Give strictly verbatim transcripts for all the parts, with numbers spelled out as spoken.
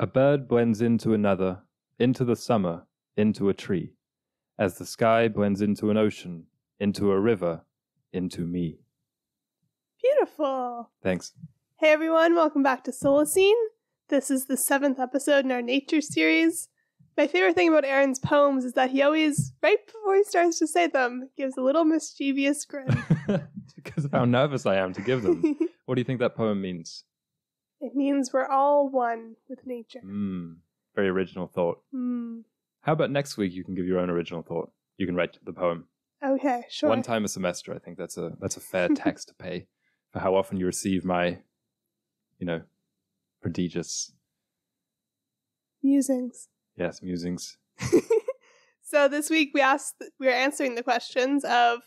A bird blends into another, into the summer, into a tree, as the sky blends into an ocean, into a river, into me. Beautiful. Thanks. Hey everyone, welcome back to Solacene. This is the seventh episode in our nature series. My favorite thing about Aaron's poems is that he always, right before he starts to say them, gives a little mischievous grin. Because of how nervous I am to give them. What do you think that poem means? It means we're all one with nature. Mm, very original thought. Mm. How about next week you can give your own original thought? You can write the poem. Okay, sure. One time a semester, I think that's a that's a fair tax to pay for how often you receive my, you know, prodigious... musings. Yes, musings. So this week we asked, we were answering the questions of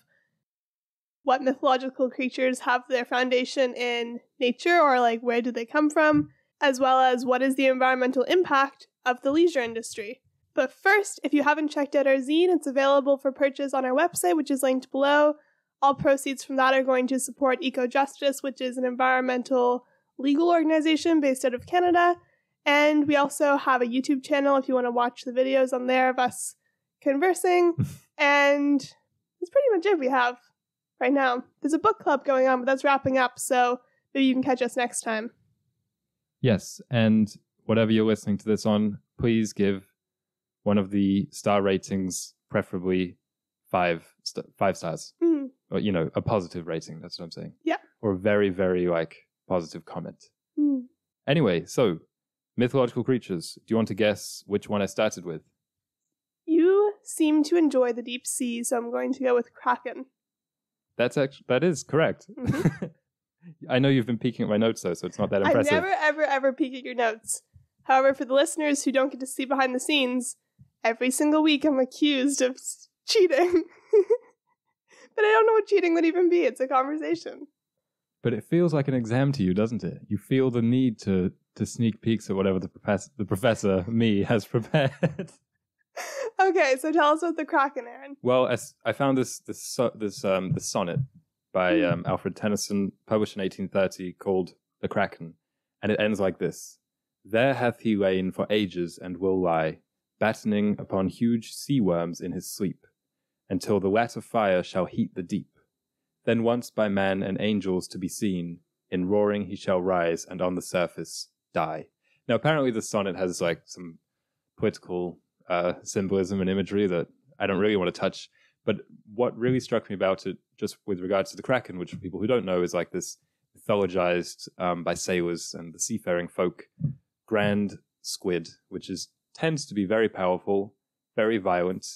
what mythological creatures have their foundation in nature, or like where do they come from, as well as what is the environmental impact of the leisure industry. But first, if you haven't checked out our zine, it's available for purchase on our website, which is linked below. All proceeds from that are going to support EcoJustice, which is an environmental legal organization based out of Canada. And we also have a YouTube channel if you want to watch the videos on there of us conversing. And that's pretty much it we have right now. There's a book club going on, but that's wrapping up. So maybe you can catch us next time. Yes. And whatever you're listening to this on, please give one of the star ratings, preferably five, st- five stars. Mm-hmm. Or, you know, a positive rating. That's what I'm saying. Yeah. Or a very, very like positive comment. Mm. Anyway, so... mythological creatures. Do you want to guess which one I started with? You seem to enjoy the deep sea, so I'm going to go with Kraken. That's actually, that is correct. Mm-hmm. I know you've been peeking at my notes, though, so it's not that impressive. I never, ever, ever peek at your notes. However, for the listeners who don't get to see behind the scenes, every single week I'm accused of cheating. But I don't know what cheating would even be. It's a conversation. But it feels like an exam to you, doesn't it? You feel the need to... to sneak peeks at whatever the professor, the professor, me, has prepared. Okay, so tell us about the Kraken, Aaron. Well, I, I found this this this um this sonnet by um, Alfred Tennyson, published in eighteen thirty, called The Kraken, and it ends like this: "There hath he lain for ages and will lie, battening upon huge sea worms in his sleep, until the latter fire shall heat the deep. Then once by man and angels to be seen, in roaring he shall rise, and on the surface die." Now, apparently the sonnet has like some political uh, symbolism and imagery that I don't really want to touch. But what really struck me about it, just with regards to the Kraken, which for people who don't know is like this mythologized um, by sailors and the seafaring folk, grand squid, which is tends to be very powerful, very violent,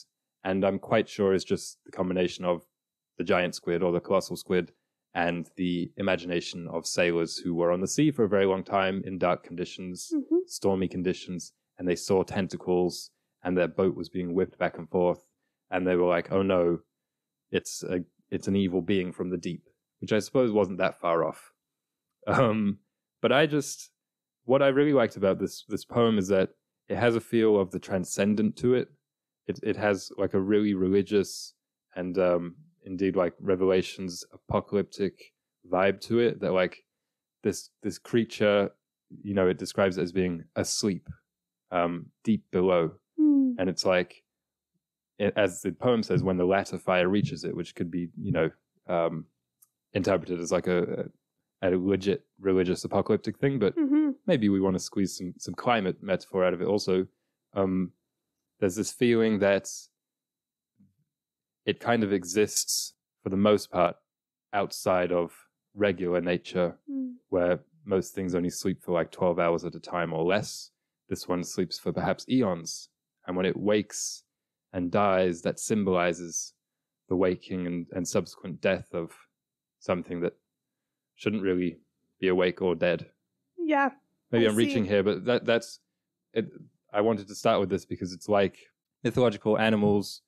and I'm quite sure is just the combination of the giant squid or the colossal squid and the imagination of sailors who were on the sea for a very long time in dark conditions, mm-hmm. stormy conditions, and they saw tentacles and their boat was being whipped back and forth, and they were like, oh no, it's a, it's an evil being from the deep, which I suppose wasn't that far off. Um, but I just, what I really liked about this this poem is that it has a feel of the transcendent to it. It, it has like a really religious and... Um, indeed like Revelation's apocalyptic vibe to it, that like this this creature, you know, it describes it as being asleep um deep below, mm. and it's like it, as the poem says, when the latter fire reaches it, which could be, you know, um interpreted as like a a, a legit religious apocalyptic thing, but mm-hmm. maybe we want to squeeze some some climate metaphor out of it also. Um there's this feeling that it kind of exists, for the most part, outside of regular nature, mm. where most things only sleep for like twelve hours at a time or less. This one sleeps for perhaps eons. And when it wakes and dies, that symbolizes the waking and, and subsequent death of something that shouldn't really be awake or dead. Yeah. Maybe I I'm see. reaching here, but that that's... it. I wanted to start with this because it's like mythological animals...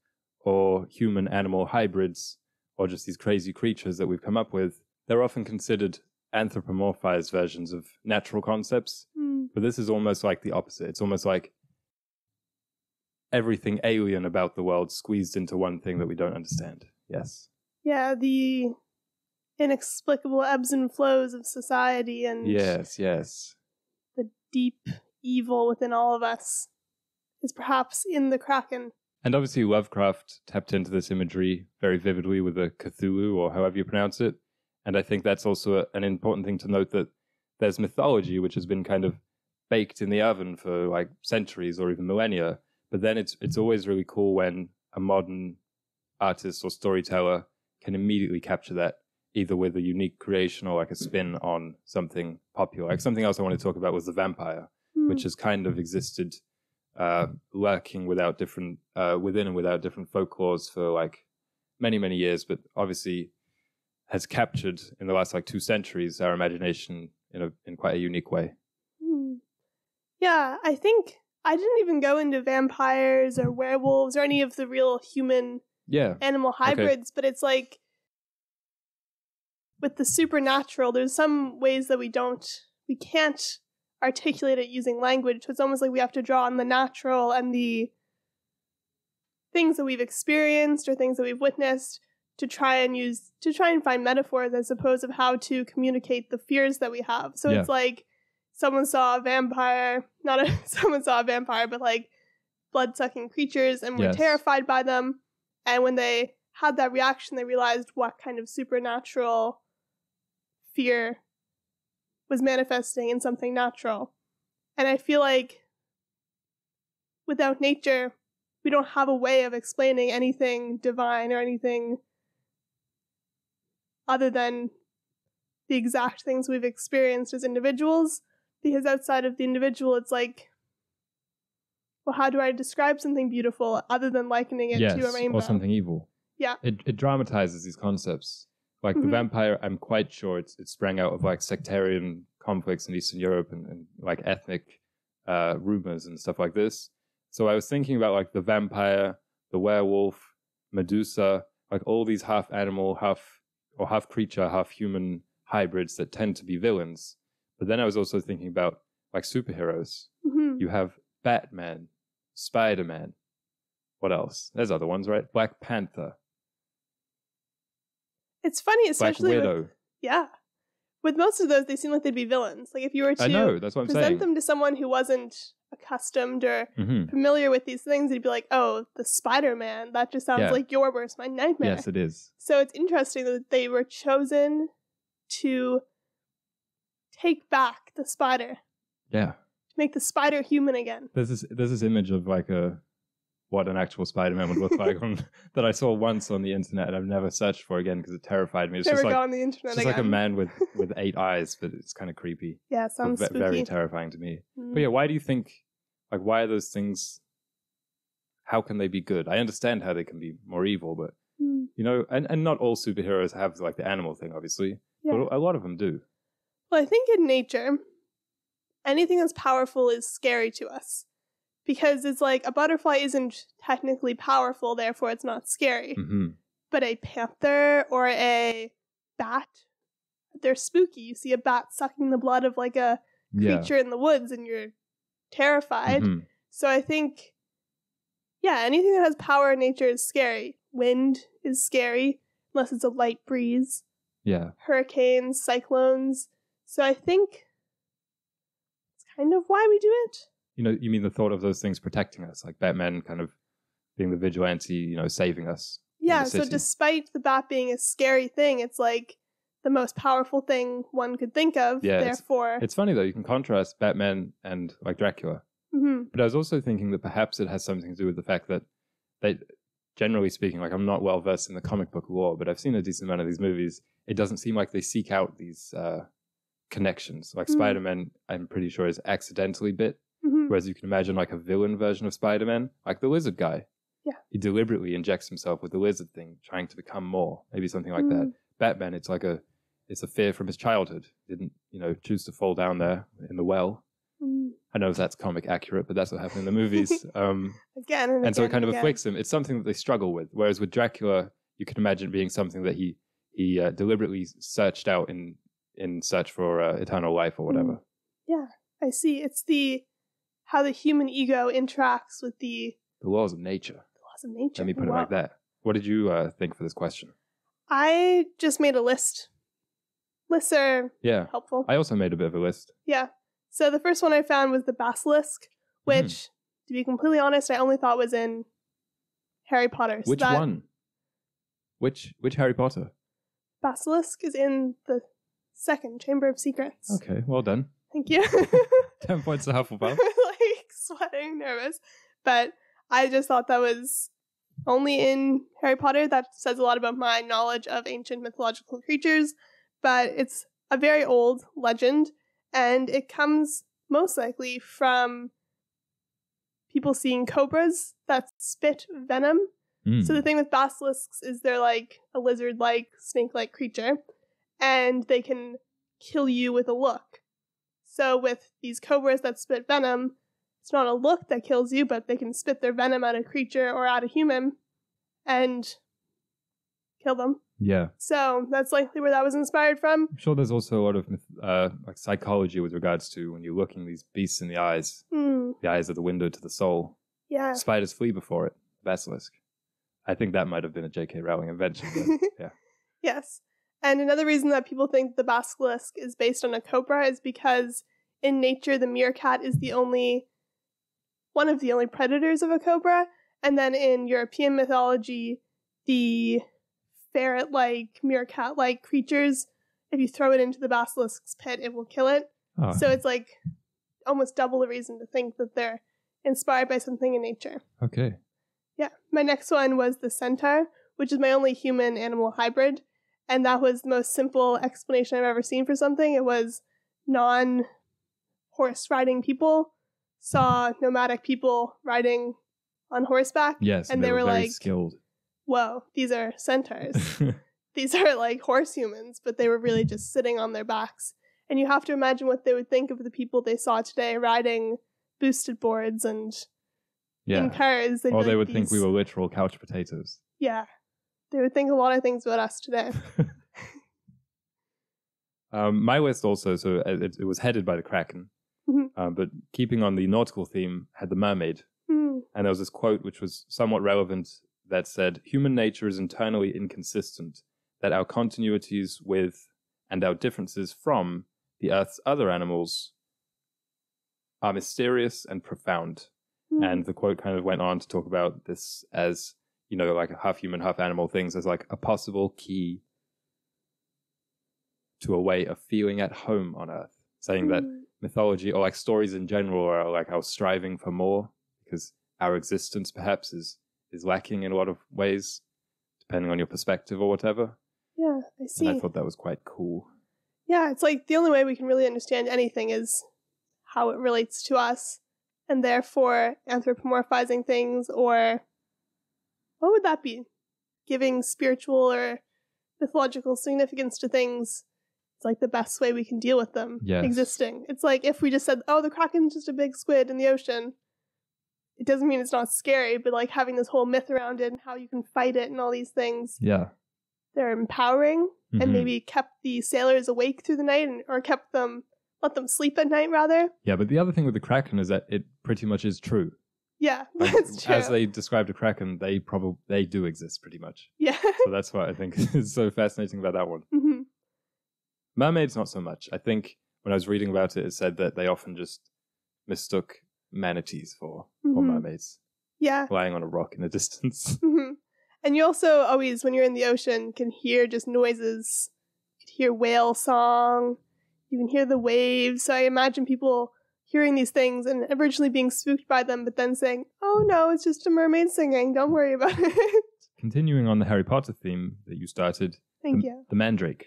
or human-animal hybrids, or just these crazy creatures that we've come up with, they're often considered anthropomorphized versions of natural concepts. Mm. But this is almost like the opposite. It's almost like everything alien about the world squeezed into one thing that we don't understand. Yes. Yeah, the inexplicable ebbs and flows of society and... Yes, yes. The deep evil within all of us is perhaps in the Kraken. And obviously Lovecraft tapped into this imagery very vividly with the Cthulhu, or however you pronounce it. And I think that's also a, an important thing to note, that there's mythology which has been kind of baked in the oven for like centuries or even millennia. But then it's it's always really cool when a modern artist or storyteller can immediately capture that, either with a unique creation or like a spin on something popular. Like something else I want to talk about was the vampire, mm. which has kind of existed uh, lurking without different uh, within and without different folklores for like many, many years, but obviously has captured in the last like two centuries our imagination in a in quite a unique way. Mm. Yeah, I think I didn't even go into vampires or werewolves or any of the real human yeah. animal hybrids, okay. but it's like with the supernatural, there's some ways that we don't, we can't articulate it using language. So it's almost like we have to draw on the natural and the things that we've experienced or things that we've witnessed to try and use, to try and find metaphors, I suppose, of how to communicate the fears that we have. So yeah. it's like someone saw a vampire, not a, someone saw a vampire, but like blood-sucking creatures and were yes. terrified by them. And when they had that reaction, they realized what kind of supernatural fear was manifesting in something natural. And I feel like without nature, we don't have a way of explaining anything divine or anything other than the exact things we've experienced as individuals, because outside of the individual, it's like, well, how do I describe something beautiful other than likening it yes, to a rainbow? Or something evil. Yeah. It, it dramatizes these concepts. Like mm-hmm. the vampire, I'm quite sure it's, it sprang out of like sectarian conflicts in Eastern Europe and, and like ethnic uh, rumors and stuff like this. So I was thinking about like the vampire, the werewolf, Medusa, like all these half animal, half or half creature, half human hybrids that tend to be villains. But then I was also thinking about like superheroes. Mm-hmm. You have Batman, Spider-Man. What else? There's other ones, right? Black Panther. It's funny, especially Black Widow. With, yeah. With most of those, they seem like they'd be villains. Like if you were to I know, that's what I'm present saying. Them to someone who wasn't accustomed or mm-hmm. familiar with these things, they'd be like, oh, the Spider-Man, that just sounds yeah. like your worst, my nightmare. Yes, it is. So it's interesting that they were chosen to take back the spider. Yeah. To make the spider human again. There's this, there's this image of like a... what an actual Spider-Man would look like on, that I saw once on the internet and I've never searched for again because it terrified me. It's never just like, go on the internet it's just again. Like a man with, with eight eyes, but it's kind of creepy. Yeah, sounds v- very terrifying to me. Mm. But yeah, why do you think, like, why are those things, how can they be good? I understand how they can be more evil, but, mm. you know, and, and not all superheroes have, like, the animal thing, obviously, yeah. but a lot of them do. Well, I think in nature, anything that's powerful is scary to us. Because it's like, a butterfly isn't technically powerful, therefore it's not scary. Mm-hmm. But a panther or a bat, they're spooky. You see a bat sucking the blood of like a creature yeah. in the woods and you're terrified. Mm-hmm. So I think, yeah, anything that has power in nature is scary. Wind is scary, unless it's a light breeze. Yeah. Hurricanes, cyclones. So I think it's kind of why we do it. You know, you mean the thought of those things protecting us, like Batman kind of being the vigilante, you know, saving us. Yeah, so despite the bat being a scary thing, it's like the most powerful thing one could think of, yeah, therefore... It's, it's funny, though. You can contrast Batman and, like, Dracula. Mm-hmm. But I was also thinking that perhaps it has something to do with the fact that they, generally speaking, like, I'm not well-versed in the comic book lore, but I've seen a decent amount of these movies. It doesn't seem like they seek out these uh, connections. Like, mm-hmm. Spider-Man, I'm pretty sure, is accidentally bit. Mm-hmm. Whereas you can imagine like a villain version of Spider-Man, like the lizard guy. Yeah. He deliberately injects himself with the lizard thing, trying to become more, maybe something like mm-hmm. that. Batman, it's like a, it's a fear from his childhood. He didn't, you know, choose to fall down there in the well. Mm. I don't know if that's comic accurate, but that's what happened in the movies. Um, again and, and again so it kind of again. afflicts him. It's something that they struggle with. Whereas with Dracula, you can imagine being something that he, he uh, deliberately searched out in, in search for uh, eternal life or whatever. Mm. Yeah, I see. It's the... how the human ego interacts with the... The laws of nature. The laws of nature. Let me put wow. it like that. What did you uh, think for this question? I just made a list. Lists are yeah. helpful. I also made a bit of a list. Yeah. So the first one I found was the basilisk, which, mm. to be completely honest, I only thought was in Harry Potter. So which that... one? Which which Harry Potter? Basilisk is in the second Chamber of Secrets. Okay, well done. Thank you. Ten points to Hufflepuff. Like sweating, nervous, but I just thought that was only in Harry Potter. That says a lot about my knowledge of ancient mythological creatures, but it's a very old legend, and it comes most likely from people seeing cobras that spit venom. Mm. So the thing with basilisks is they're like a lizard-like, snake-like creature, and they can kill you with a look. So with these cobras that spit venom, it's not a look that kills you, but they can spit their venom at a creature or at a human and kill them. Yeah. So that's likely where that was inspired from. I'm sure there's also a lot of uh, like psychology with regards to when you're looking these beasts in the eyes. Mm. The eyes are the window to the soul. Yeah. Spiders flee before it. Basilisk. I think that might have been a J K. Rowling invention. But yeah. Yes. And another reason that people think the basilisk is based on a cobra is because in nature, the meerkat is the only... one of the only predators of a cobra. And then in European mythology, the ferret-like, meerkat-like creatures, if you throw it into the basilisk's pit, it will kill it. Oh. So it's like almost double the reason to think that they're inspired by something in nature. Okay. Yeah. My next one was the centaur, which is my only human-animal hybrid. And that was the most simple explanation I've ever seen for something. It was non-horse-riding people saw nomadic people riding on horseback. Yes, and they, they were, were very like, skilled. Whoa, these are centaurs. These are like horse humans, but they were really just sitting on their backs. And you have to imagine what they would think of the people they saw today riding boosted boards and yeah. in cars. Or like, they would these... think we were literal couch potatoes. Yeah, they would think a lot of things about us today. um, my list also, so it, it was headed by the Kraken. Mm-hmm. Um, but keeping on the nautical theme, had the mermaid. Mm. And there was this quote which was somewhat relevant that said, human nature is internally inconsistent, that our continuities with and our differences from the earth's other animals are mysterious and profound. Mm. And the quote kind of went on to talk about this as, you know, like a half human, half animal things as like a possible key to a way of feeling at home on earth, saying mm. that mythology or like stories in general are like our striving for more because our existence perhaps is is lacking in a lot of ways depending on your perspective or whatever. Yeah, I see. And I thought that was quite cool. Yeah, it's like the only way we can really understand anything is how it relates to us, and therefore anthropomorphizing things, or what would that be? Giving spiritual or mythological significance to things. Like the best way we can deal with them yes. existing. It's like if we just said, oh, the Kraken's just a big squid in the ocean, it doesn't mean it's not scary, but like having this whole myth around it and how you can fight it and all these things. Yeah. They're empowering mm-hmm. and maybe kept the sailors awake through the night and, or kept them, let them sleep at night rather. Yeah, but the other thing with the Kraken is that it pretty much is true. Yeah, like, that's true. As they described a Kraken, they probably, they do exist pretty much. Yeah. So that's what I think is so fascinating about that one. Mm-hmm. Mermaids, not so much. I think when I was reading about it, it said that they often just mistook manatees for, mm-hmm. for mermaids. Yeah. Lying on a rock in the distance. Mm-hmm. And you also always, when you're in the ocean, can hear just noises. You can hear whale song. You can hear the waves. So I imagine people hearing these things and originally being spooked by them, but then saying, oh no, it's just a mermaid singing. Don't worry about it. Continuing on the Harry Potter theme that you started. Thank the, you. The Mandrake.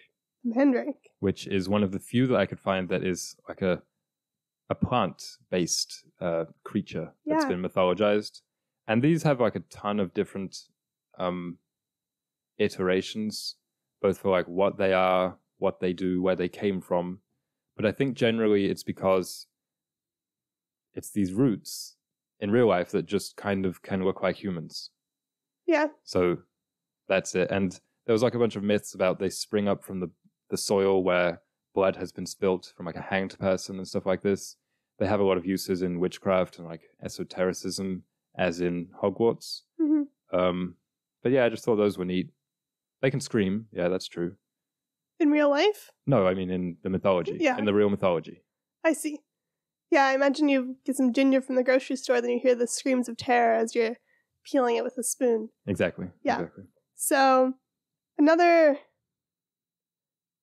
Mandrake. Which is one of the few that I could find that is like a a plant-based uh, creature yeah. that's been mythologized. And these have like a ton of different um, iterations, both for like what they are, what they do, where they came from. But I think generally it's because it's these roots in real life that just kind of can look like humans. Yeah. So that's it. And there was like a bunch of myths about they spring up from the the soil where blood has been spilt from like a hanged person and stuff like this. They have a lot of uses in witchcraft and like esotericism as in Hogwarts. Mm-hmm. Um, but yeah, I just thought those were neat. They can scream. Yeah, that's true. In real life? No, I mean in the mythology. Yeah. In the real mythology. I see. Yeah, I imagine you get some ginger from the grocery store, then you hear the screams of terror as you're peeling it with a spoon. Exactly. Yeah. Exactly. So another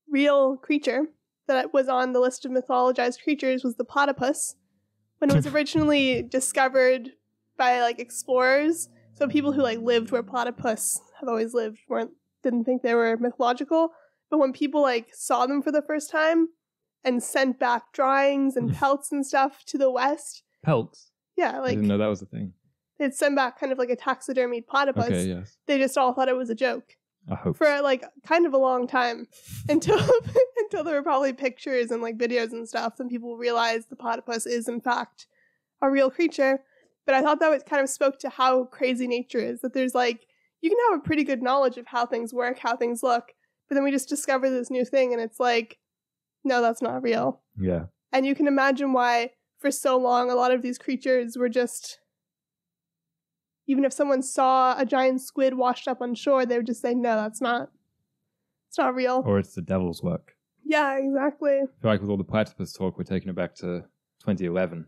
real creature that was on the list of mythologized creatures was the platypus. When it was originally discovered by like explorers, so people who like lived where platypus have always lived weren't didn't think they were mythological. But when people like saw them for the first time and sent back drawings and pelts and stuff to the West. Pelts? Yeah, like I didn't know that was a thing. They'd send back kind of like a taxidermied platypus. Okay, yes. They just all thought it was a joke. I hope for like kind of a long time until until there were probably pictures and like videos and stuff, and people realized the platypus is in fact a real creature. But I thought that was kind of spoke to how crazy nature is, that there's like you can have a pretty good knowledge of how things work, how things look, but then we just discover this new thing and it's like, no, that's not real. Yeah. And you can imagine why for so long a lot of these creatures were just, even if someone saw a giant squid washed up on shore, they would just say, no, that's not, it's not real. Or it's the devil's work. Yeah, exactly. I feel like with all the platypus talk, we're taking it back to twenty eleven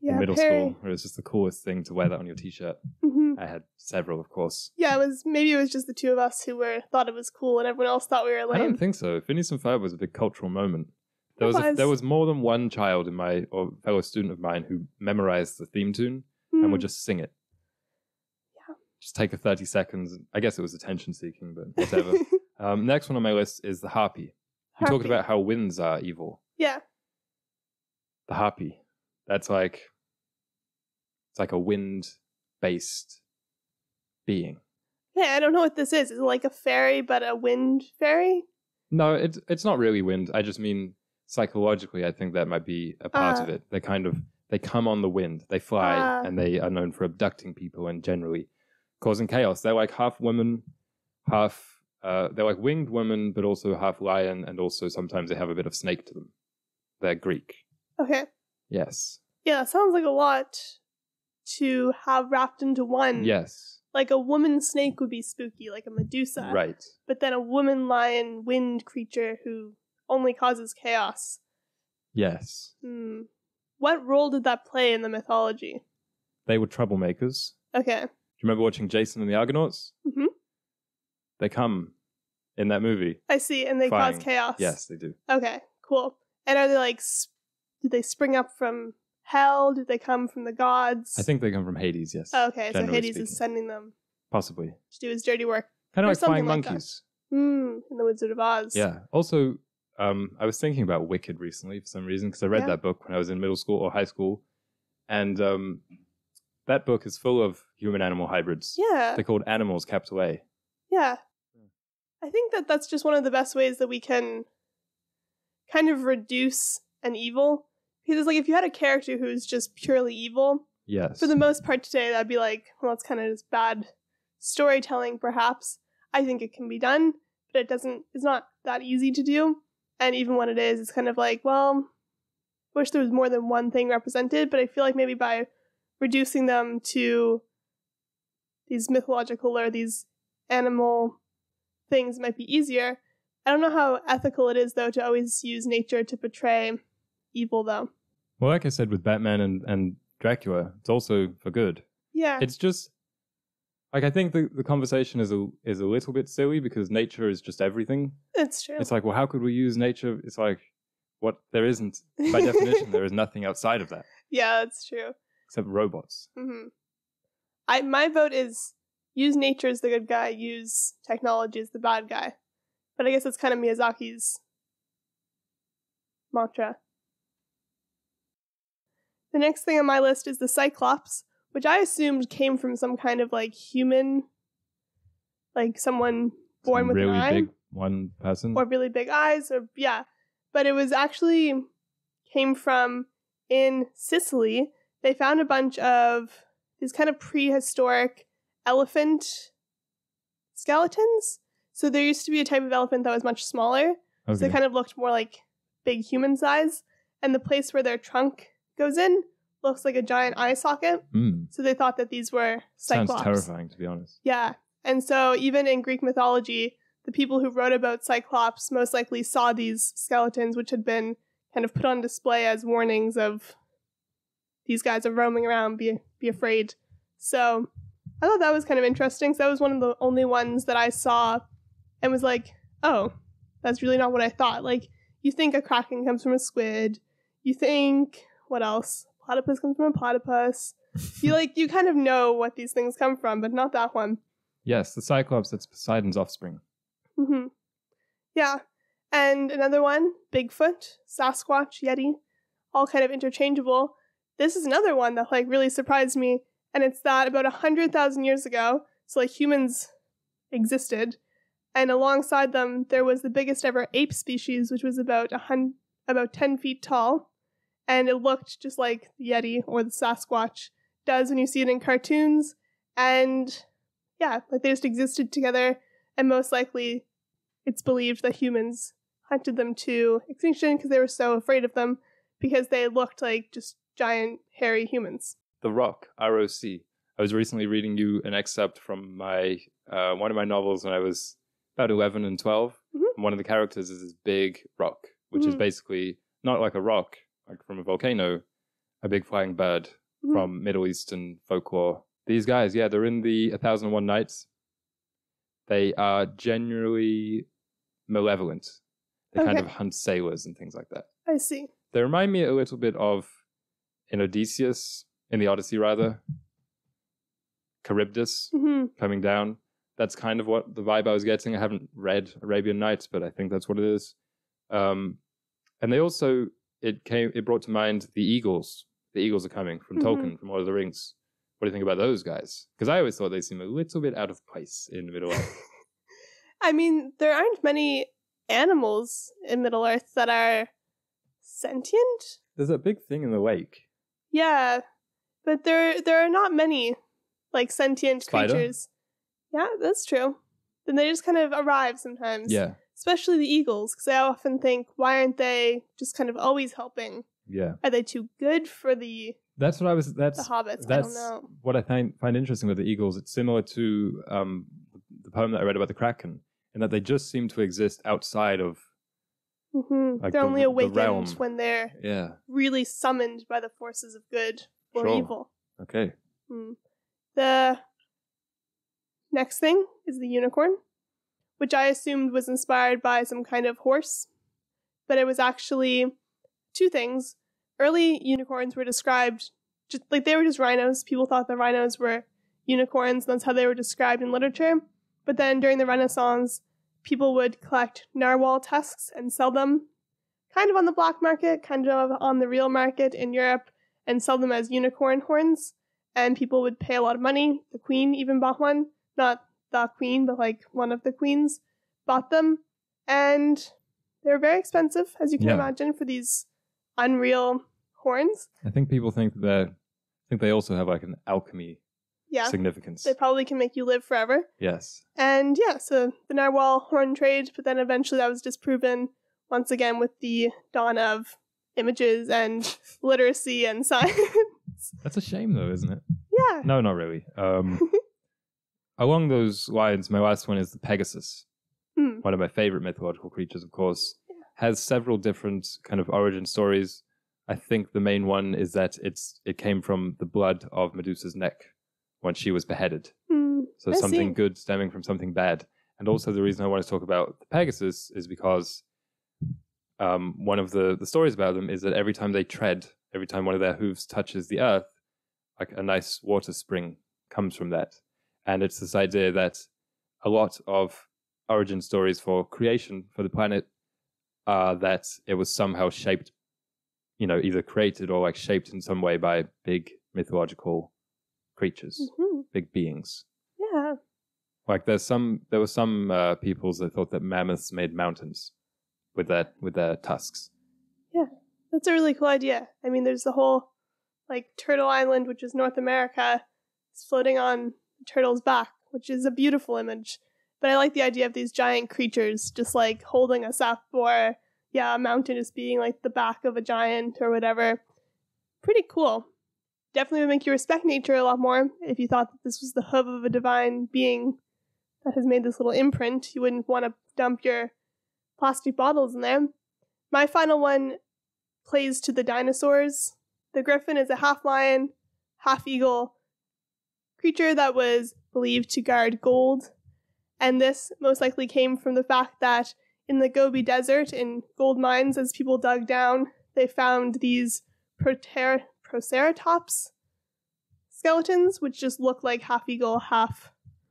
yeah, in middle Perry. school, where it was just the coolest thing to wear that on your t-shirt. Mm-hmm. I had several, of course. Yeah, it was maybe it was just the two of us who were thought it was cool and everyone else thought we were lame. I don't think so. Phineas and Ferb was a big cultural moment. There was, was. A, there was more than one child in my, or fellow student of mine who memorized the theme tune mm. and would just sing it. Just take a thirty seconds. I guess it was attention seeking, but whatever. um, next one on my list is the Harpy. You talked about how winds are evil. Yeah. The Harpy. That's like, it's like a wind-based being. Yeah, I don't know what this is. Is it like a fairy, but a wind fairy? No, it's, it's not really wind. I just mean psychologically, I think that might be a part uh. of it. They kind of, they come on the wind. They fly, uh. and they are known for abducting people and generally causing chaos. They're like half woman, half uh they're like winged woman, but also half lion, and also sometimes they have a bit of snake to them. They're Greek. Okay. Yes. Yeah, that sounds like a lot to have wrapped into one. Yes. Like a woman snake would be spooky, like a Medusa. Right. But then a woman lion wind creature who only causes chaos. Yes. Hmm. What role did that play in the mythology? They were troublemakers. Okay. Remember watching Jason and the Argonauts? Mm-hmm. They come in that movie. I see, and they flying. Cause chaos. Yes, they do. Okay, cool. And are they like, did they spring up from hell? Did they come from the gods? I think they come from Hades, yes. Oh, okay, so Hades speaking. Is sending them. Possibly. To do his dirty work. Kind of like flying like monkeys. Mm, in The Wizard of Oz. Yeah. Also, um, I was thinking about Wicked recently for some reason, because I read yeah. that book when I was in middle school or high school. And um, that book is full of human-animal hybrids. Yeah. They're called animals, capital A. Yeah. I think that that's just one of the best ways that we can kind of reduce an evil. Because it's like if you had a character who's just purely evil, yes, for the most part today, that'd be like, well, that's kind of just bad storytelling, perhaps. I think it can be done, but it doesn't, it's not that easy to do. And even when it is, it's kind of like, well, I wish there was more than one thing represented, but I feel like maybe by reducing them to these mythological or these animal things might be easier. I don't know how ethical it is, though, to always use nature to portray evil, though. Well, like I said, with Batman and, and Dracula, it's also for good. Yeah. It's just, like, I think the, the conversation is a, is a little bit silly because nature is just everything. It's true. It's like, well, how could we use nature? It's like, what? There isn't, by definition, there is nothing outside of that. Yeah, that's true. Except robots. Mm-hmm. I my vote is use nature as the good guy, use technology as the bad guy. But I guess it's kind of Miyazaki's mantra. The next thing on my list is the Cyclops, which I assumed came from some kind of like human, like someone born some with really an eye, big one person, or really big eyes, or yeah. But it was actually came from in Sicily. They found a bunch of these kind of prehistoric elephant skeletons. So there used to be a type of elephant that was much smaller. Okay. So they kind of looked more like big human size. And the place where their trunk goes in looks like a giant eye socket. Mm. So they thought that these were Cyclops. Sounds terrifying, to be honest. Yeah. And so even in Greek mythology, the people who wrote about Cyclops most likely saw these skeletons, which had been kind of put on display as warnings of these guys are roaming around, be be afraid. So I thought that was kind of interesting. So that was one of the only ones that I saw and was like, oh, that's really not what I thought. Like, you think a kraken comes from a squid. You think, what else? Platypus comes from a platypus. You like, you kind of know what these things come from, but not that one. Yes, the Cyclops, that's Poseidon's offspring. Mm-hmm. Yeah. And another one, Bigfoot, Sasquatch, Yeti, all kind of interchangeable. This is another one that, like, really surprised me. And it's that about one hundred thousand years ago, so, like, humans existed. And alongside them, there was the biggest ever ape species, which was about a hundred, about ten feet tall. And it looked just like the Yeti or the Sasquatch does when you see it in cartoons. And, yeah, like, they just existed together. And most likely, it's believed that humans hunted them to extinction because they were so afraid of them because they looked like just giant, hairy humans. The Rock, R O C. I was recently reading you an excerpt from my uh, one of my novels when I was about eleven and twelve. Mm-hmm. And one of the characters is this big rock, which mm-hmm. is basically not like a rock, like from a volcano, a big flying bird mm-hmm. from Middle Eastern folklore. These guys, yeah, they're in the one thousand and one Nights. They are generally malevolent. They okay. kind of hunt sailors and things like that. I see. They remind me a little bit of in Odysseus, in the Odyssey rather, Charybdis mm-hmm. coming down. That's kind of what the vibe I was getting. I haven't read Arabian Nights, but I think that's what it is. Um, and they also, it came, it brought to mind the Eagles. The Eagles are coming from mm-hmm. Tolkien, from Lord of the Rings. What do you think about those guys? Because I always thought they seem a little bit out of place in Middle Earth. I mean, there aren't many animals in Middle Earth that are sentient. There's a big thing in the lake. Yeah, but there there are not many like sentient Spider? creatures. Yeah, that's true. Then they just kind of arrive sometimes. Yeah, especially the eagles, because I often think, why aren't they just kind of always helping? Yeah, are they too good for the? That's what I was. That's the hobbits. That's I don't know. What I find find interesting with the eagles. It's similar to um, the poem that I read about the Kraken, in that they just seem to exist outside of. Mm-hmm. Like they're the, only awakened the when they're yeah. really summoned by the forces of good or sure. evil. Okay. Mm. The next thing is the unicorn, which I assumed was inspired by some kind of horse, but it was actually two things. Early unicorns were described, just like they were just rhinos. People thought the rhinos were unicorns. That's how they were described in literature. But then during the Renaissance, people would collect narwhal tusks and sell them kind of on the black market, kind of on the real market in Europe, and sell them as unicorn horns. And people would pay a lot of money. The queen even bought one. Not the queen, but like one of the queens bought them. And they were very expensive, as you can yeah. imagine, for these unreal horns. I think people think that I think they also have like an alchemy Yeah. significance. They probably can make you live forever. Yes. And yeah, so the narwhal horn trade, but then eventually that was disproven once again with the dawn of images and literacy and science. That's a shame though, isn't it? Yeah. No, not really. Um, along those lines, my last one is the Pegasus. Mm. One of my favorite mythological creatures, of course. Yeah. Has several different kind of origin stories. I think the main one is that it's it came from the blood of Medusa's neck when she was beheaded. Mm, so I something see. good stemming from something bad. And also the reason I want to talk about the Pegasus is because um, one of the, the stories about them is that every time they tread, every time one of their hooves touches the earth, like a nice water spring comes from that. And it's this idea that a lot of origin stories for creation for the planet are that it was somehow shaped, you know, either created or like shaped in some way by big mythological creatures, mm-hmm. big beings. Yeah. Like there's some, there were some uh, peoples that thought that mammoths made mountains with their with their tusks. Yeah, that's a really cool idea. I mean, there's the whole like Turtle Island, which is North America, it's floating on the turtle's back, which is a beautiful image. But I like the idea of these giant creatures just like holding us up, or yeah, a mountain just being like the back of a giant or whatever. Pretty cool. Definitely would make you respect nature a lot more if you thought that this was the hoof of a divine being that has made this little imprint. You wouldn't want to dump your plastic bottles in there. My final one plays to the dinosaurs The griffin is a half lion, half eagle creature that was believed to guard gold. And this most likely came from the fact that in the Gobi Desert, in gold mines, as people dug down, they found these proter- Proceratops skeletons, which just looked like half eagle, half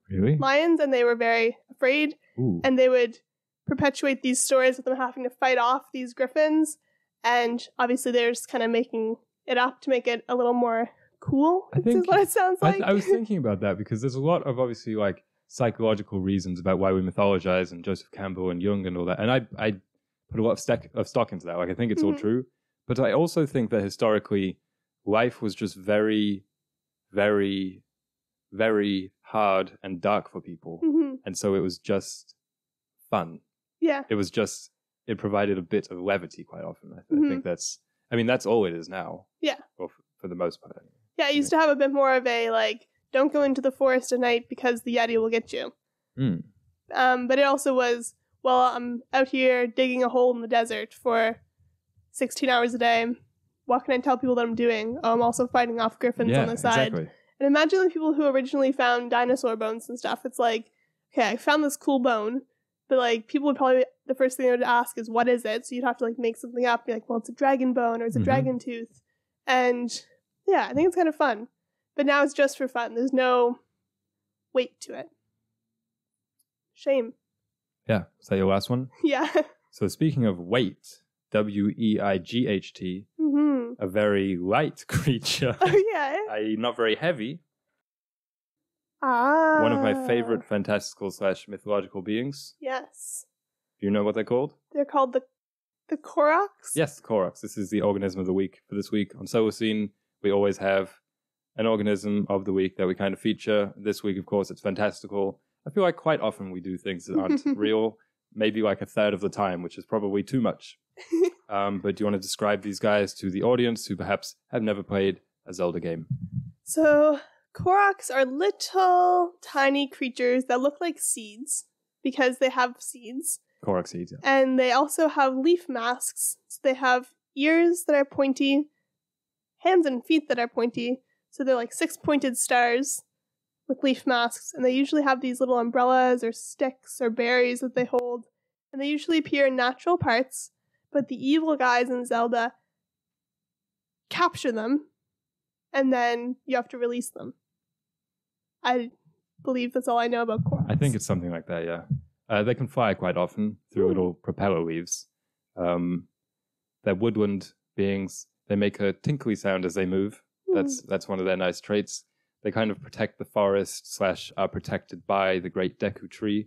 really? lions, and they were very afraid. Ooh. And they would perpetuate these stories of them having to fight off these griffins, and obviously they're just kind of making it up to make it a little more cool, I think, is what it sounds like. I, th- I was thinking about that because there's a lot of obviously like psychological reasons about why we mythologize, and Joseph Campbell and Jung and all that, and I I put a lot of, stack, of stock into that. Like I think it's mm-hmm. all true, but I also think that historically life was just very, very, very hard and dark for people, mm-hmm. and so it was just fun. Yeah, it was just it provided a bit of levity quite often. I, th- mm-hmm. I think that's, I mean, that's all it is now. Yeah, or f- for the most part. Yeah, it used to have a bit more of a like, don't go into the forest at night because the Yeti will get you. Mm. Um, but it also was, well, I'm out here digging a hole in the desert for sixteen hours a day. What can I tell people that I'm doing? Oh, I'm also fighting off griffins yeah, on the side. Exactly. And imagine the people who originally found dinosaur bones and stuff. It's like, okay, I found this cool bone, but like people would probably, the first thing they would ask is, what is it? So you'd have to like make something up. Be like, well, it's a dragon bone or it's a mm-hmm. dragon tooth. And yeah, I think it's kind of fun. But now it's just for fun. There's no weight to it. Shame. Yeah. Is that your last one? Yeah. So speaking of weight, W E I G H T, mm-hmm. a very light creature. Oh, yeah. that is not very heavy. Ah. One of my favorite fantastical slash mythological beings. Yes. Do you know what they're called? They're called the the Koroks? Yes, Koroks. This is the organism of the week for this week. On Solacene, we always have an organism of the week that we kind of feature. This week, of course, it's fantastical. I feel like quite often we do things that aren't real, maybe like a third of the time, which is probably too much. um, but do you want to describe these guys to the audience who perhaps have never played a Zelda game? So Koroks are little tiny creatures that look like seeds because they have seeds. Korok seeds, yeah. And they also have leaf masks. So they have ears that are pointy, hands and feet that are pointy. So they're like six-pointed stars with leaf masks, and they usually have these little umbrellas or sticks or berries that they hold, and they usually appear in natural parts, but the evil guys in Zelda capture them, and then you have to release them. I believe that's all I know about Koroks. I think it's something like that, yeah. Uh, they can fly quite often through mm. little propeller leaves. Um, they're woodland beings. They make a tinkly sound as they move. That's that's one of their nice traits. They kind of protect the forest slash are protected by the great Deku tree.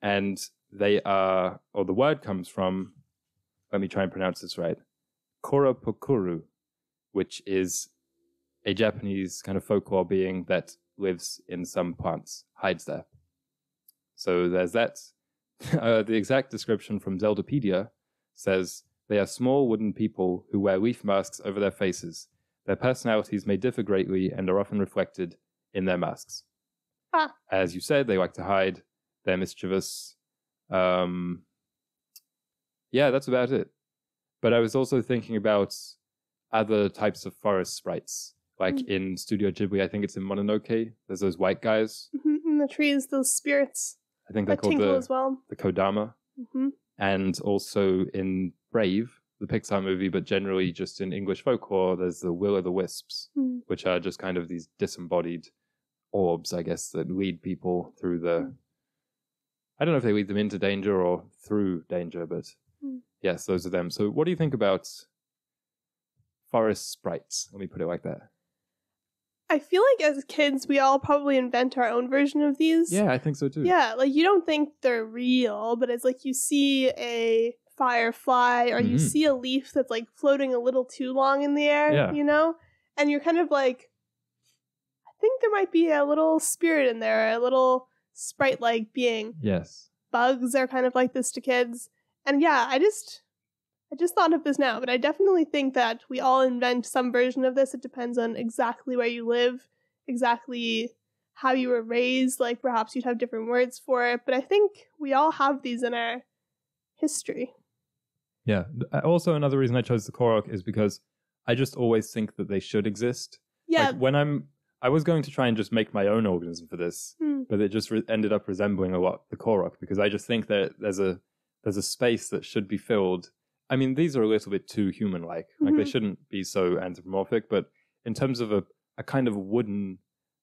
And they are, or the word comes from, let me try and pronounce this right, Koropokuru, which is a Japanese kind of folklore being that lives in some plants, hides there. So there's that. uh, the exact description from Zeldapedia says, they are small wooden people who wear leaf masks over their faces. Their personalities may differ greatly and are often reflected in their masks. Ah. As you said, they like to hide. They're mischievous. Um, yeah, that's about it. But I was also thinking about other types of forest sprites. Like mm-hmm. in Studio Ghibli, I think it's in Mononoke. There's those white guys. Mm-hmm. In the trees, those spirits. I think they're that called the, as well. the Kodama. Mm-hmm. And also in Brave, the Pixar movie, but generally just in English folklore, there's the will-o'-the-wisps, mm. which are just kind of these disembodied orbs, I guess, that lead people through the... Mm. I don't know if they lead them into danger or through danger, but mm. yes, those are them. So what do you think about forest sprites? Let me put it like that. I feel like as kids, we all probably invent our own version of these. Yeah, I think so too. Yeah, like you don't think they're real, but it's like you see a firefly or mm-hmm. you see a leaf that's like floating a little too long in the air, yeah. you know, and you're kind of like, I think there might be a little spirit in there, a little sprite-like being. Yes, bugs are kind of like this to kids, and yeah, I just I just thought of this now, but I definitely think that we all invent some version of this. It depends on exactly where you live, exactly how you were raised, like perhaps you'd have different words for it, but I think we all have these in our history. Yeah. Also, another reason I chose the Korok is because I just always think that they should exist. Yeah. Like when I'm, I was going to try and just make my own organism for this, hmm. but it just re- ended up resembling a lot the Korok, because I just think that there's a there's a space that should be filled. I mean, these are a little bit too human-like. Mm-hmm. Like they shouldn't be so anthropomorphic, but in terms of a, a kind of wooden,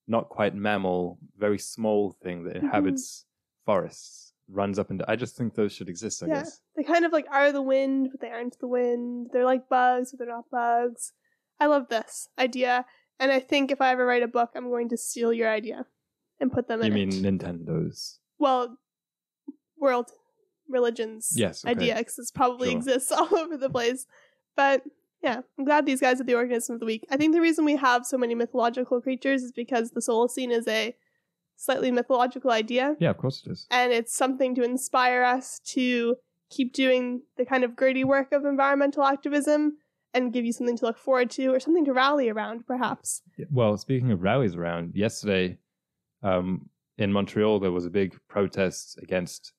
not quite mammal, very small thing that inhabits mm-hmm. forests, runs up and down. I just think those should exist, I yeah. guess. They kind of like are the wind, but they aren't the wind. They're like bugs, but they're not bugs. I love this idea. And I think if I ever write a book, I'm going to steal your idea and put them you in it. You mean Nintendo's? Well, world religions yes, okay. idea, because it probably sure. exists all over the place. But yeah, I'm glad these guys are the organism of the week. I think the reason we have so many mythological creatures is because the Solacene is a slightly mythological idea. Yeah, of course it is. And it's something to inspire us to keep doing the kind of gritty work of environmental activism and give you something to look forward to, or something to rally around, perhaps. Well, speaking of rallies around, yesterday um, in Montreal, there was a big protest against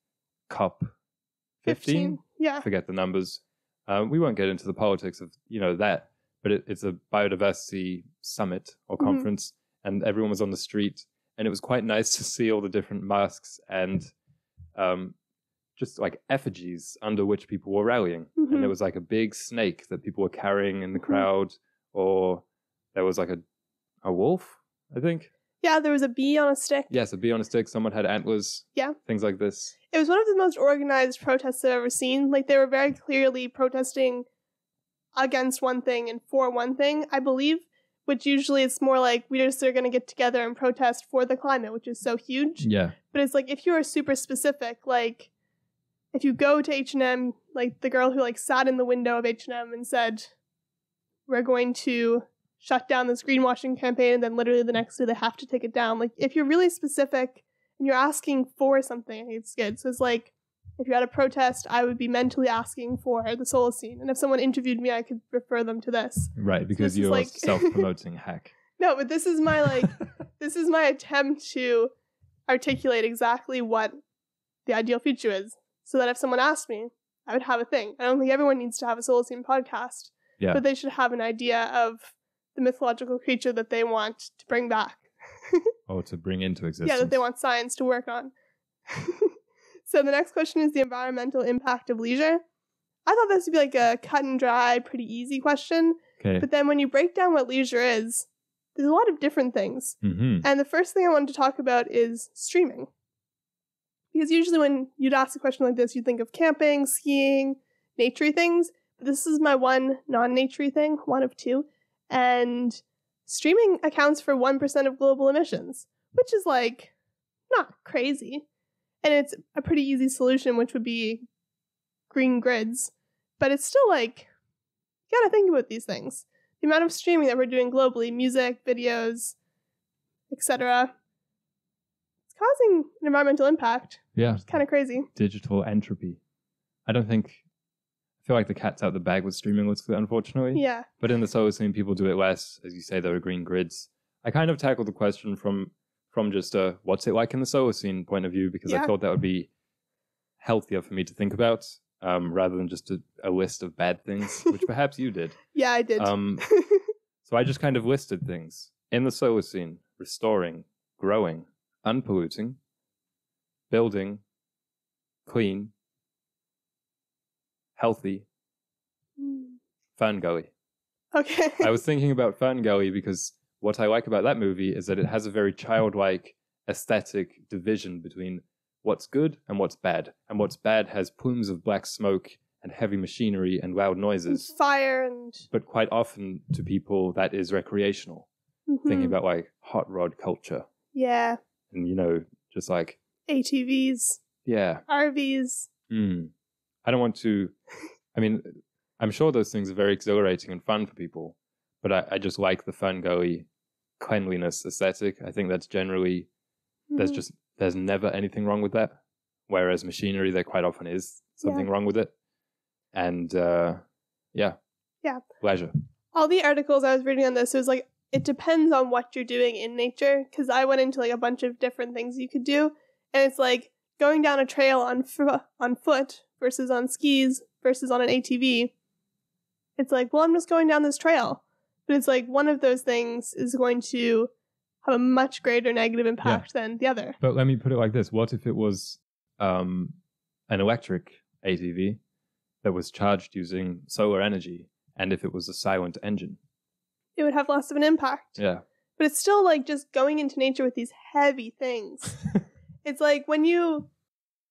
COP fifteen. Yeah. Forget the numbers. Um, we won't get into the politics of, you know, that, but it, it's a biodiversity summit or conference, mm-hmm. and everyone was on the street, and it was quite nice to see all the different masks and um, just like effigies under which people were rallying. Mm-hmm. And there was like a big snake that people were carrying in the crowd, mm-hmm. or there was like a a wolf, I think. Yeah, there was a bee on a stick. Yes, a bee on a stick. Someone had antlers. Yeah. Things like this. It was one of the most organized protests I've ever seen. Like, they were very clearly protesting against one thing and for one thing, I believe, which usually it's more like we just are going to get together and protest for the climate, which is so huge. Yeah. But it's like, if you are super specific, like, if you go to H and M, like the girl who like sat in the window of H and M and said, we're going to shut down this greenwashing campaign, and then literally the next day they have to take it down. Like, if you're really specific and you're asking for something, I think it's good. So it's like, if you're at a protest, I would be mentally asking for the Solacene. And if someone interviewed me, I could refer them to this. Right, because so you're like... self-promoting hack. No, but this is my like, this is my attempt to articulate exactly what the ideal future is. So that if someone asked me, I would have a thing. I don't think everyone needs to have a Solacene podcast, yeah. but they should have an idea of the mythological creature that they want to bring back. Or to bring into existence. Yeah, that they want science to work on. So the next question is the environmental impact of leisure. I thought this would be like a cut and dry, pretty easy question. Okay. But then when you break down what leisure is, there's a lot of different things. Mm-hmm. And the first thing I wanted to talk about is streaming. Because usually when you'd ask a question like this, you'd think of camping, skiing, naturey things. But this is my one non-naturey thing, one of two. And streaming accounts for one percent of global emissions, which is like not crazy. And it's a pretty easy solution, which would be green grids. But it's still like, you gotta think about these things. The amount of streaming that we're doing globally, music, videos, et cetera, causing an environmental impact. Yeah. It's kind of crazy. Digital entropy. I don't think... I feel like the cat's out of the bag with streaming, unfortunately. Yeah. But in the Solacene, people do it less. As you say, there are green grids. I kind of tackled the question from from just a what's it like in the Solacene point of view, because yeah. I thought that would be healthier for me to think about, um, rather than just a, a list of bad things, which perhaps you did. Yeah, I did. Um, so I just kind of listed things. In the Solacene, restoring, growing, unpolluting, building, clean, healthy, mm. Ferngully. Okay. I was thinking about Ferngully because what I like about that movie is that it has a very childlike aesthetic division between what's good and what's bad. And what's bad has plumes of black smoke and heavy machinery and loud noises. And fire and... But quite often to people that is recreational. Mm-hmm. Thinking about like hot rod culture. Yeah. And, you know, just like... A T Vs. Yeah. R Vs. Mm. I don't want to... I mean, I'm sure those things are very exhilarating and fun for people, but I, I just like the Ferngully cleanliness aesthetic. I think that's generally... Mm. There's just... There's never anything wrong with that. Whereas machinery, there quite often is something yeah. wrong with it. And, uh, yeah. Yeah. Pleasure. All the articles I was reading on this, it was like, it depends on what you're doing in nature, because I went into like a bunch of different things you could do, and it's like going down a trail on f- on foot versus on skis versus on an A T V It's like, well, I'm just going down this trail. But it's like one of those things is going to have a much greater negative impact yeah. than the other. But let me put it like this. What if it was um, an electric A T V that was charged using solar energy, and if it was a silent engine? It would have less of an impact. Yeah. But it's still like just going into nature with these heavy things. It's like when you...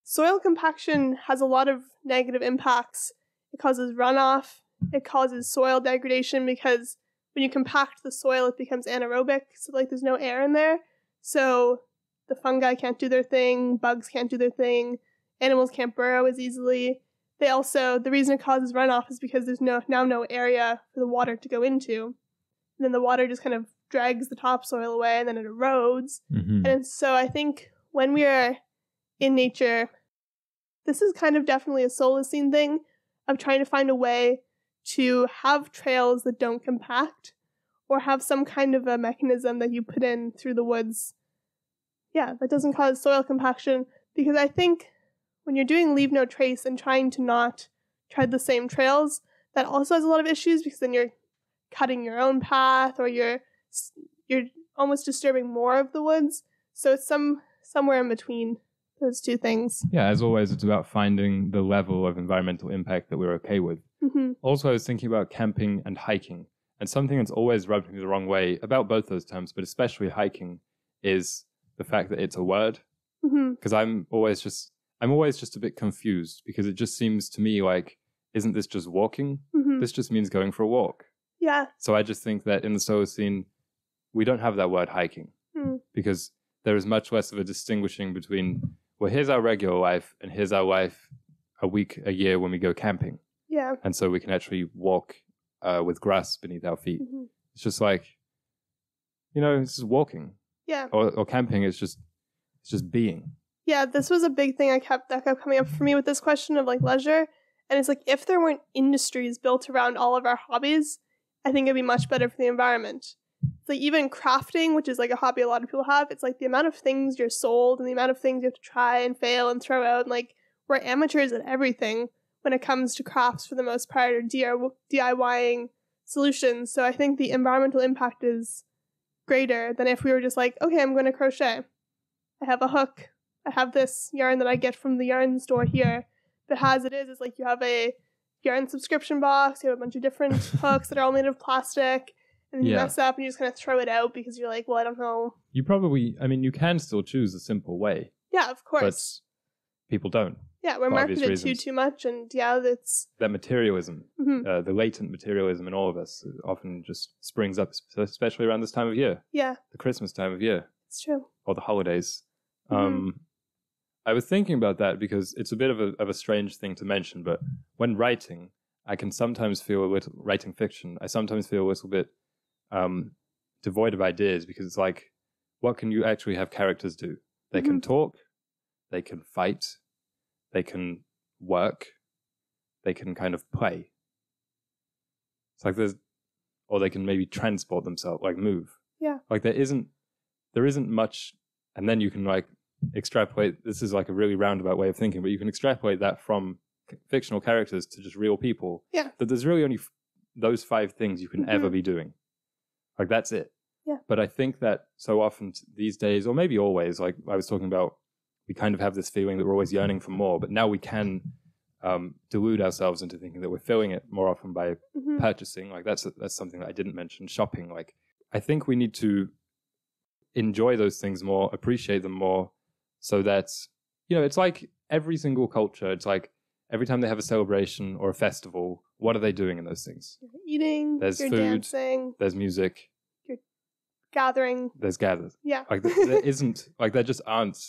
Soil compaction has a lot of negative impacts. It causes runoff. It causes soil degradation because when you compact the soil, it becomes anaerobic. So like there's no air in there. So the fungi can't do their thing. Bugs can't do their thing. Animals can't burrow as easily. They also, the reason it causes runoff is because there's no now no area for the water to go into. And then the water just kind of drags the topsoil away, and then it erodes. Mm-hmm. And so I think when we are in nature, this is kind of definitely a Solacene thing of trying to find a way to have trails that don't compact, or have some kind of a mechanism that you put in through the woods. Yeah, that doesn't cause soil compaction, because I think when you're doing leave no trace and trying to not tread the same trails, that also has a lot of issues, because then you're cutting your own path, or you're you're almost disturbing more of the woods. So it's some somewhere in between those two things. Yeah, as always, it's about finding the level of environmental impact that we're okay with. Mm-hmm. Also, I was thinking about camping and hiking, and something that's always rubbed me the wrong way about both those terms, but especially hiking, is the fact that it's a word. Because mm-hmm. I'm always just I'm always just a bit confused, because it just seems to me like, isn't this just walking? Mm-hmm. This just means going for a walk. Yeah. So I just think that in the Solacene, we don't have that word hiking, mm. because there is much less of a distinguishing between, well, here's our regular life and here's our life a week, a year when we go camping. Yeah. And so we can actually walk uh, with grass beneath our feet. Mm-hmm. It's just like, you know, it's just walking. Yeah. Or, or camping is just, it's just being. Yeah, this was a big thing I kept that kept coming up for me with this question of like leisure. And it's like, if there weren't industries built around all of our hobbies, I think it'd be much better for the environment. It's like even crafting, which is like a hobby a lot of people have, it's like the amount of things you're sold and the amount of things you have to try and fail and throw out. And like, we're amateurs at everything when it comes to crafts for the most part, or D I Y-ing solutions. So I think the environmental impact is greater than if we were just like, okay, I'm going to crochet. I have a hook. I have this yarn that I get from the yarn store here. But as it is, it's like you have a yarn subscription box. You have a bunch of different hooks that are all made of plastic. And then yeah. you mess up and you just kind of throw it out because you're like, well, I don't know. You probably, I mean, you can still choose a simple way. Yeah, of course. But people don't. Yeah, we're marketed too, too much. And yeah, that's... That materialism, mm-hmm. uh, the latent materialism in all of us often just springs up, especially around this time of year. Yeah. The Christmas time of year. It's true. Or the holidays. Mm-hmm. Um, I was thinking about that because it's a bit of a of a strange thing to mention, but when writing, I can sometimes feel a little, writing fiction, I sometimes feel a little bit um, devoid of ideas, because it's like, what can you actually have characters do? They mm-hmm. can talk, they can fight, they can work, they can kind of play. It's like there's, or they can maybe transport themselves, like move. Yeah. Like there isn't, there isn't much, and then you can like, extrapolate, this is like a really roundabout way of thinking, but you can extrapolate that from c- fictional characters to just real people. Yeah. That there's really only f- those five things you can mm-hmm. ever be doing. Like that's it. Yeah. But I think that so often t- these days, or maybe always, like I was talking about, we kind of have this feeling that we're always yearning for more, but now we can um, delude ourselves into thinking that we're filling it more often by mm-hmm. purchasing. Like that's, a, that's something that I didn't mention, shopping. Like I think we need to enjoy those things more, appreciate them more, so that's, you know, it's like every single culture, it's like every time they have a celebration or a festival, what are they doing in those things? You're eating, there's you're food, dancing, there's music, you're gathering, there's gathers. Yeah. Like there, there isn't, like there just aren't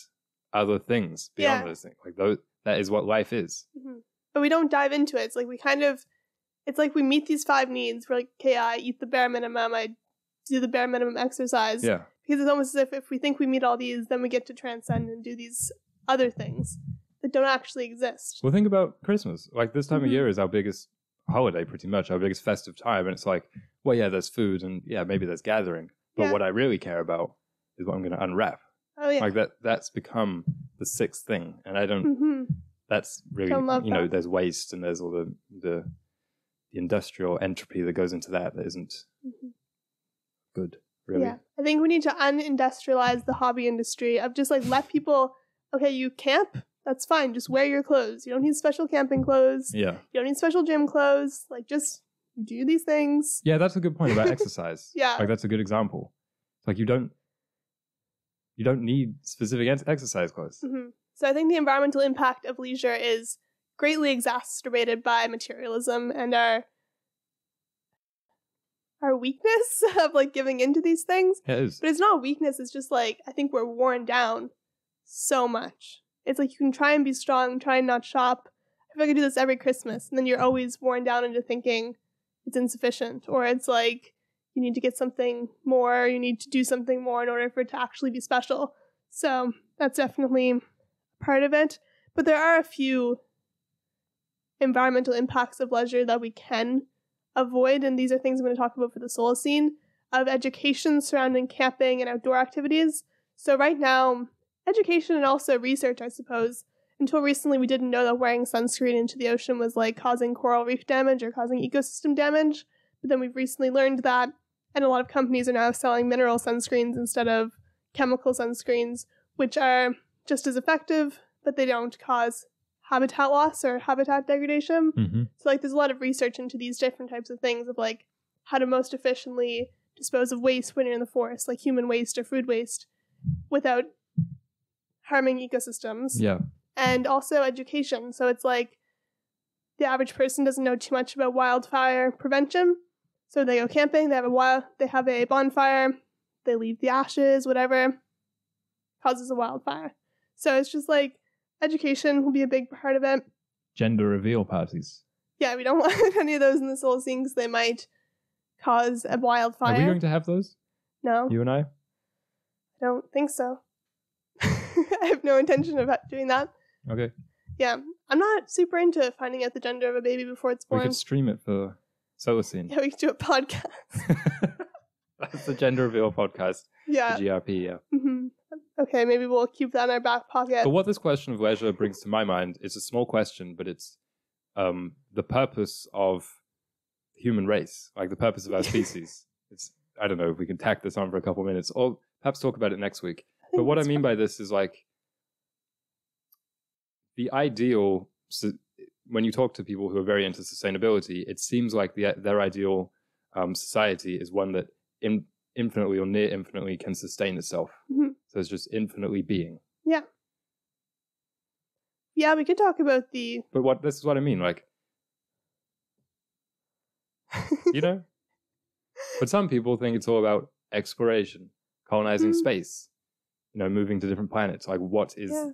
other things beyond yeah. those things. Like those, that is what life is. Mm-hmm. But we don't dive into it. It's like we kind of, it's like we meet these five needs. We're like, okay, I eat the bare minimum, I do the bare minimum exercise. Yeah. Because it's almost as if if we think we meet all these, then we get to transcend and do these other things that don't actually exist. Well, think about Christmas. Like this time mm-hmm. of year is our biggest holiday, pretty much, our biggest festive time. And it's like, well, yeah, there's food and yeah, maybe there's gathering. But yeah. what I really care about is what I'm going to unwrap. Oh, yeah. Like that, that's become the sixth thing. And I don't, mm-hmm. that's really, don't love you know, that. There's waste and there's all the, the, industrial entropy that goes into that that isn't mm-hmm. good, really. Yeah, I think we need to unindustrialize the hobby industry of just, like, let people, okay, you camp, that's fine. Just wear your clothes. You don't need special camping clothes. Yeah. You don't need special gym clothes. Like, just do these things. Yeah, that's a good point about exercise. Yeah. Like, that's a good example. Like, you don't, you don't need specific ex- exercise clothes. Mm-hmm. So I think the environmental impact of leisure is greatly exacerbated by materialism and our our weakness of, like, giving into these things. Yeah, it is. But it's not weakness. It's just, like, I think we're worn down so much. It's like you can try and be strong, try and not shop. If I could do this every Christmas, and then you're always worn down into thinking it's insufficient, or it's like you need to get something more, you need to do something more in order for it to actually be special. So that's definitely part of it. But there are a few environmental impacts of leisure that we can avoid, and these are things I'm going to talk about for the Solacene, of education surrounding camping and outdoor activities. So right now, education and also research, I suppose. Until recently, we didn't know that wearing sunscreen into the ocean was, like, causing coral reef damage or causing ecosystem damage. But then we've recently learned that, and a lot of companies are now selling mineral sunscreens instead of chemical sunscreens, which are just as effective, but they don't cause habitat loss or habitat degradation. Mm-hmm. So, like, there's a lot of research into these different types of things of, like, how to most efficiently dispose of waste when you're in the forest, like human waste or food waste, without harming ecosystems. Yeah. And also education. So it's like the average person doesn't know too much about wildfire prevention. So they go camping, they have a wild, they have a bonfire, they leave the ashes, whatever causes a wildfire. So it's just like education will be a big part of it. Gender reveal parties. Yeah, we don't want any of those in the Solacene because they might cause a wildfire. Are we going to have those? No. You and I? I don't think so. I have no intention of doing that. Okay. Yeah. I'm not super into finding out the gender of a baby before it's born. We could stream it for Solacene. Yeah, we could do a podcast. That's the gender reveal podcast. Yeah. The G R P, yeah. Mm-hmm. Okay, maybe we'll keep that in our back pocket. But what this question of leisure brings to my mind, it's a small question, but it's um, the purpose of the human race, like the purpose of our species. It's, I don't know if we can tack this on for a couple minutes, or perhaps talk about it next week. But what I mean by this is, like, the ideal, so when you talk to people who are very into sustainability, it seems like the, their ideal um, society is one that in, infinitely or near infinitely can sustain itself. Mm-hmm. So it's just infinitely being. Yeah. Yeah, we could talk about the... But what this is what I mean, like, you know? But some people think it's all about exploration, colonizing mm-hmm. space. You know, moving to different planets. Like, what is, yeah.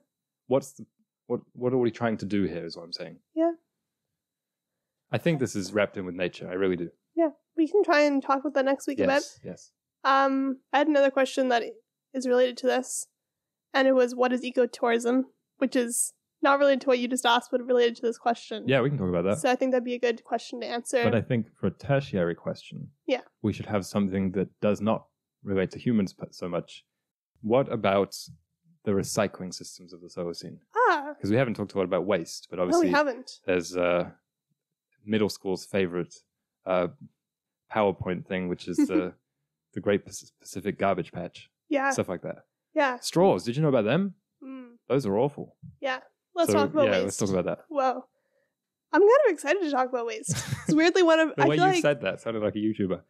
what's, the, what, what are we trying to do here? Is what I'm saying. Yeah. I think this is wrapped in with nature. I really do. Yeah, we can try and talk about that next week. Yes, about. Yes. Um, I had another question that is related to this, and it was, what is ecotourism? Which is not related to what you just asked, but related to this question. Yeah, we can talk about that. So I think that'd be a good question to answer. But I think for a tertiary question, yeah, we should have something that does not relate to humans so much. What about the recycling systems of the Solacene? Ah. Because we haven't talked a lot about waste, but obviously no, we haven't. There's uh, middle school's favorite uh, PowerPoint thing, which is uh, the Great Pacific Garbage Patch. Yeah. Stuff like that. Yeah. Straws. Did you know about them? Mm. Those are awful. Yeah. Let's so, talk about yeah, waste. Yeah, let's talk about that. Whoa. I'm kind of excited to talk about waste. It's weirdly one of... the I way feel you like... said that sounded like a YouTuber.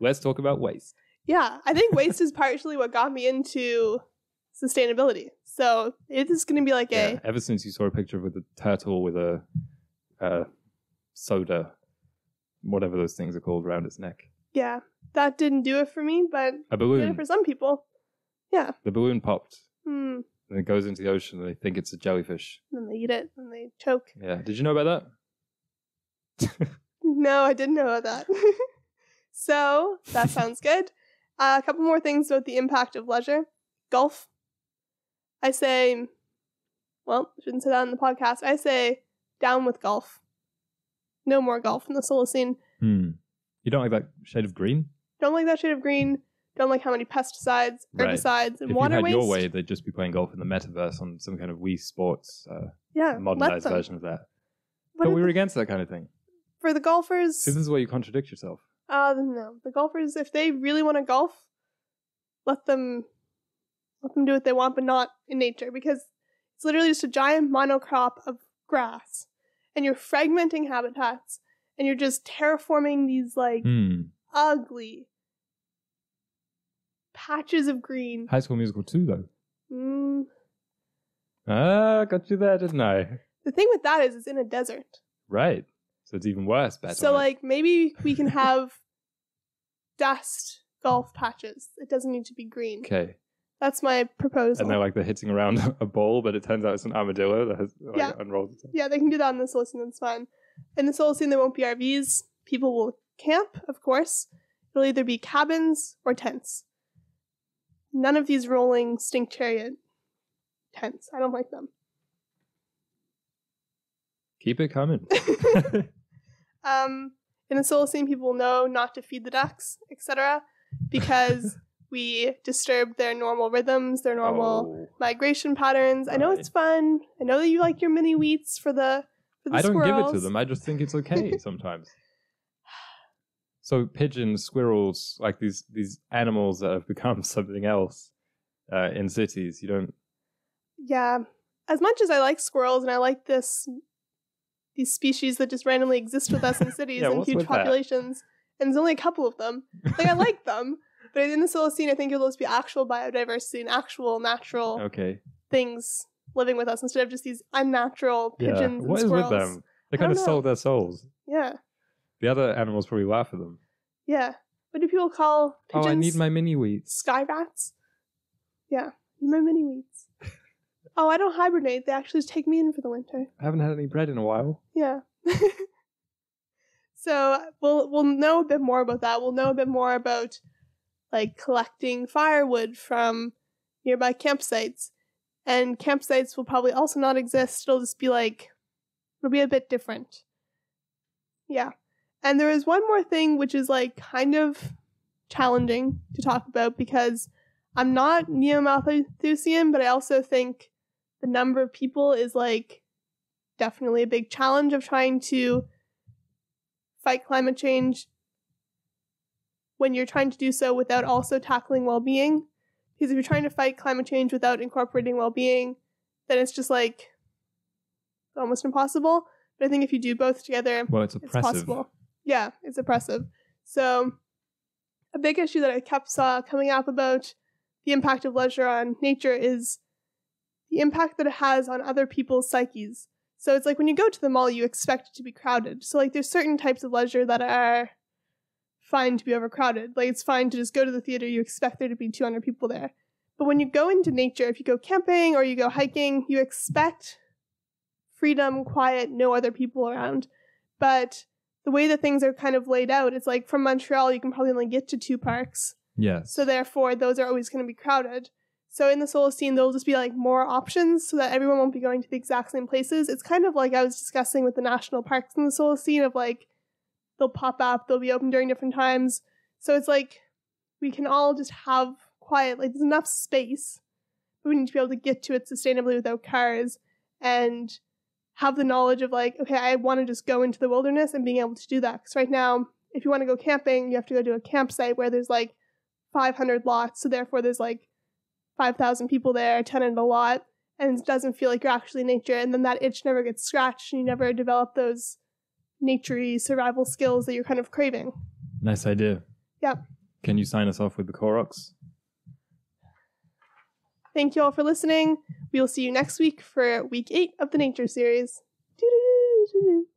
Let's talk about waste. Yeah, I think waste is partially what got me into sustainability. So it is going to be like yeah, a... Ever since you saw a picture with a turtle with a uh, soda, whatever those things are called, around its neck. Yeah, that didn't do it for me, but a balloon. It did it for some people. Yeah. The balloon popped. Mm. And it goes into the ocean and they think it's a jellyfish. And then they eat it and they choke. Yeah, did you know about that? No, I didn't know about that. So that sounds good. Uh, a couple more things about the impact of leisure. Golf. I say, well, shouldn't say that on the podcast. I say, down with golf. No more golf in the Solacene. Hmm. You don't like that shade of green? Don't like that shade of green. Don't like how many pesticides, herbicides, right. and if water you had waste. Your way, they'd just be playing golf in the metaverse on some kind of Wii Sports, uh, yeah, modernized version of that. What but we were th- against that kind of thing. for the golfers... See, this is where you contradict yourself. Uh, no. The golfers, if they really want to golf, let them let them do what they want, but not in nature, because it's literally just a giant monocrop of grass, and you're fragmenting habitats, and you're just terraforming these, like, mm. ugly patches of green. High School Musical two, though. Mm. Ah, got you there, didn't I? The thing with that is it's in a desert. Right. So it's even worse. Batman. So, like, maybe we can have dust golf patches. It doesn't need to be green. Okay. That's my proposal. And they're, like, they're hitting around a ball, but it turns out it's an armadillo that has like, yeah. unrolls itself. Yeah, they can do that in the Solacene. That's fine. In the Solacene, there won't be R Vs. People will camp, of course. It'll either be cabins or tents. None of these rolling stink chariot tents. I don't like them. Keep it coming. um, in the Solacene, people will know not to feed the ducks, et cetera, because we disturb their normal rhythms, their normal oh. migration patterns. Right. I know it's fun. I know that you like your mini wheats for the for the I squirrels. Don't give it to them. I just think it's okay sometimes. So pigeons, squirrels, like these these animals that have become something else uh, in cities. You don't. Yeah, as much as I like squirrels and I like this. These species that just randomly exist with us in cities yeah, and huge populations. That? And there's only a couple of them. Like, I like them. But in the Solacene, I think it'll just be actual biodiversity and actual natural okay. things living with us instead of just these unnatural pigeons yeah. and what squirrels. What is with them? They kind of know. Sold their souls. Yeah. The other animals probably laugh at them. Yeah. What do people call pigeons? Oh, I need my mini-wheats. Sky rats? Yeah. Need my mini-wheats. Oh, I don't hibernate. They actually just take me in for the winter. I haven't had any bread in a while. Yeah. So we'll we'll know a bit more about that. We'll know a bit more about, like, collecting firewood from nearby campsites. And campsites will probably also not exist. It'll just be, like, it'll be a bit different. Yeah. And there is one more thing which is, like, kind of challenging to talk about because I'm not neo-Malthusian, but I also think the number of people is, like, definitely a big challenge of trying to fight climate change when you're trying to do so without also tackling well-being. Because if you're trying to fight climate change without incorporating well-being, then it's just, like, almost impossible. But I think if you do both together, well, it's, it's possible. Yeah, it's oppressive. So a big issue that I kept saw coming up about the impact of leisure on nature is the impact that it has on other people's psyches. So it's like when you go to the mall, you expect it to be crowded. So, like, there's certain types of leisure that are fine to be overcrowded. Like, it's fine to just go to the theater. You expect there to be two hundred people there. But when you go into nature, if you go camping or you go hiking, you expect freedom, quiet, no other people around. But the way that things are kind of laid out, it's like from Montreal, you can probably only get to two parks. Yes. So therefore, those are always going to be crowded. So in the Solacene, there'll just be, like, more options so that everyone won't be going to the exact same places. It's kind of like I was discussing with the national parks in the Solacene of, like, they'll pop up, they'll be open during different times. So it's like we can all just have quiet, like, there's enough space, but we need to be able to get to it sustainably without cars and have the knowledge of, like, okay, I want to just go into the wilderness and being able to do that. Because right now, if you want to go camping, you have to go to a campsite where there's, like, five hundred lots. So therefore, there's, like, five thousand people there, tenanted a lot, and it doesn't feel like you're actually in nature, and then that itch never gets scratched, and you never develop those naturey survival skills that you're kind of craving. Nice idea. Yep. Can you sign us off with the Koroks? Thank you all for listening. We will see you next week for week eight of the Nature series. Doo-doo-doo-doo-doo.